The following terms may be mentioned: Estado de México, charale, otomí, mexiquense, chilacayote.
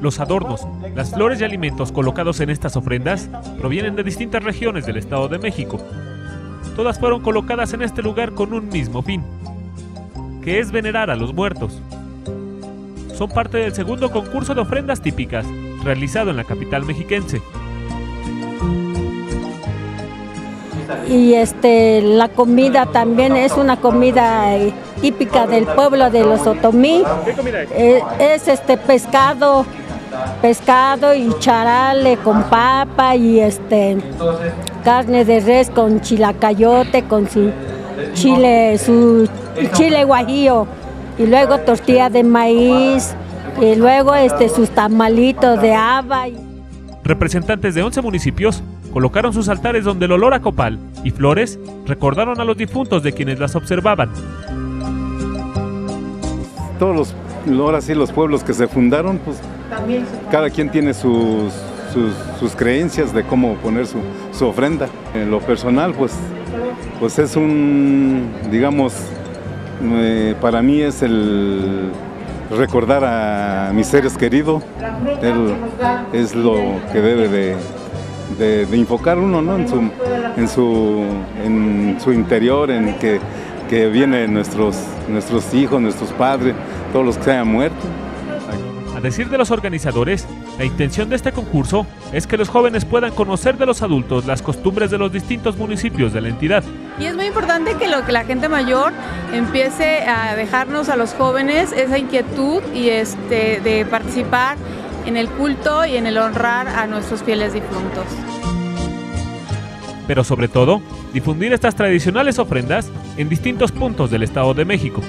Los adornos, las flores y alimentos colocados en estas ofrendas provienen de distintas regiones del Estado de México. Todas fueron colocadas en este lugar con un mismo fin, que es venerar a los muertos. Son parte del segundo concurso de ofrendas típicas, realizado en la capital mexiquense. Y la comida también es una comida típica del pueblo de los otomí. Es pescado y charale con papa y carne de res con chilacayote, con su chile guajillo, y luego tortilla de maíz, y luego sus tamalitos de haba. Representantes de 11 municipios colocaron sus altares donde el olor a copal y flores recordaron a los difuntos de quienes las observaban. Todos los pueblos que se fundaron, pues cada quien tiene sus creencias de cómo poner su ofrenda. En lo personal, pues es digamos, para mí es el recordar a mis seres queridos. Es lo que debe de enfocar uno, ¿no? en su interior, en que vienen nuestros hijos, nuestros padres, todos los que se hayan muerto. A decir de los organizadores, la intención de este concurso es que los jóvenes puedan conocer de los adultos las costumbres de los distintos municipios de la entidad. Y es muy importante que la gente mayor empiece a dejarnos a los jóvenes esa inquietud y de participar en el culto y en el honrar a nuestros fieles difuntos. Pero sobre todo, difundir estas tradicionales ofrendas en distintos puntos del Estado de México.